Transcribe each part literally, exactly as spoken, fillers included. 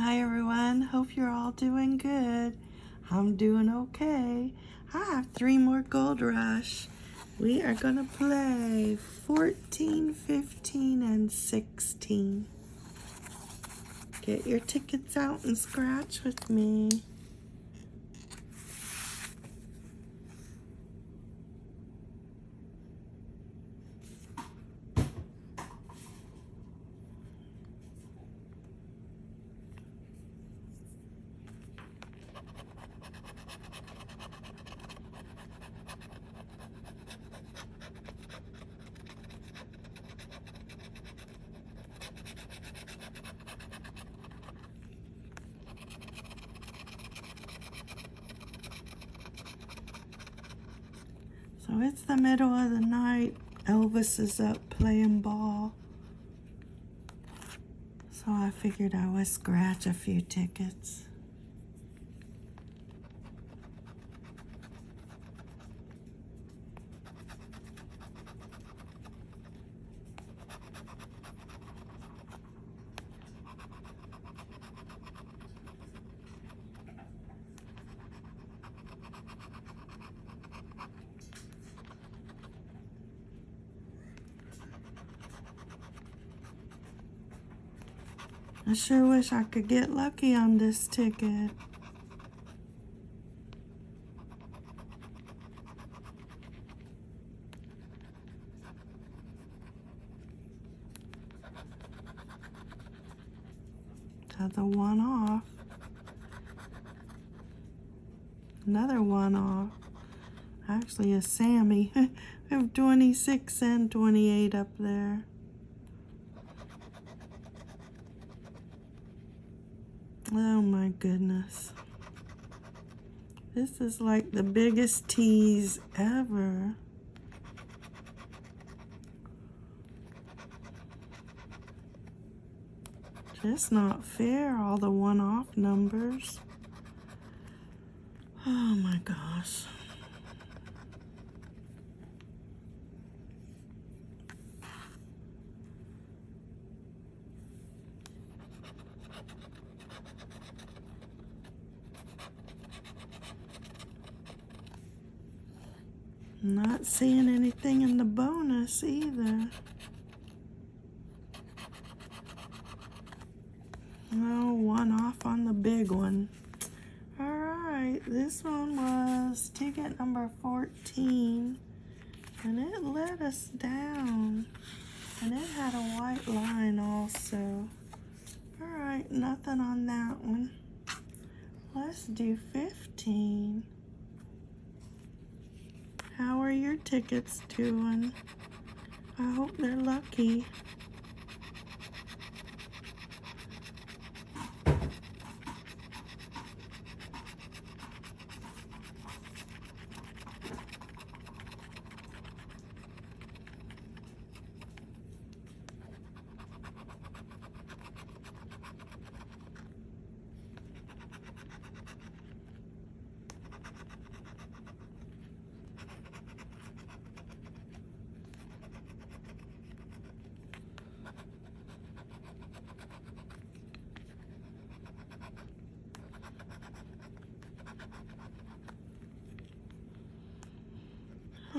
Hi everyone, hope you're all doing good. I'm doing okay. I have three more Gold Rush. We are gonna play fourteen, fifteen, and sixteen. Get your tickets out and scratch with me. So it's the middle of the night. Elvis is up playing ball. So I figured I would scratch a few tickets. I sure wish I could get lucky on this ticket. That's a one off. Another one off. Actually a Sammy. We have twenty-six and twenty-eight up there. Oh my goodness. This is like the biggest tease ever. Just not fair, all the one-off numbers. Oh my gosh. Not seeing anything in the bonus either. No, one off on the big one. Alright, this one was ticket number fourteen. And it let us down. And it had a white line also. Alright, nothing on that one. Let's do fifteen. How are your tickets doing? I hope they're lucky.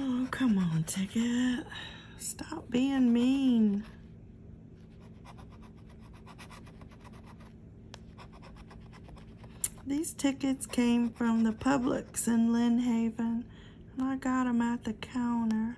Oh, come on, ticket. Stop being mean. These tickets came from the Publix in Lynn Haven, and I got them at the counter.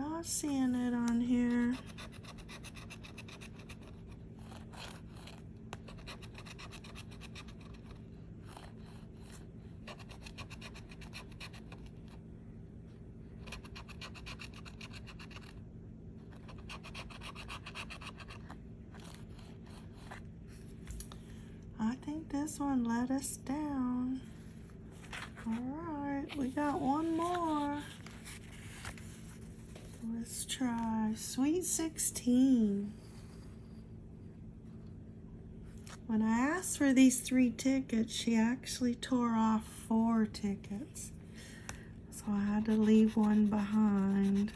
I'm seeing it on here. I think this one let us down. All right. we got one more. Let's try Sweet sixteen. When I asked for these three tickets, she actually tore off four tickets. So I had to leave one behind.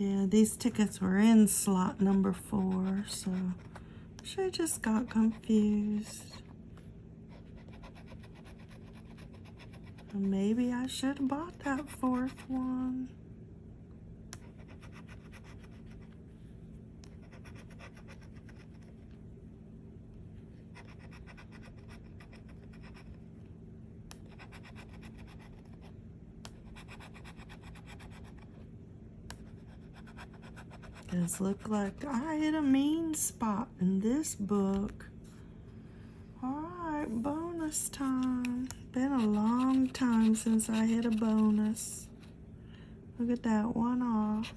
Yeah, these tickets were in slot number four, so she just got confused. Maybe I should have bought that fourth one. Does look like I hit a mean spot in this book. Alright, bonus time. Been a long time since I hit a bonus. Look at that, one off.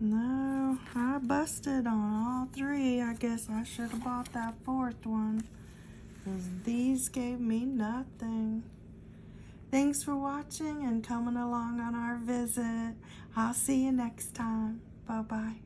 No, I busted on all three. I guess I should have bought that fourth one, because these gave me nothing. Thanks for watching and coming along on our visit. I'll see you next time. Bye-bye.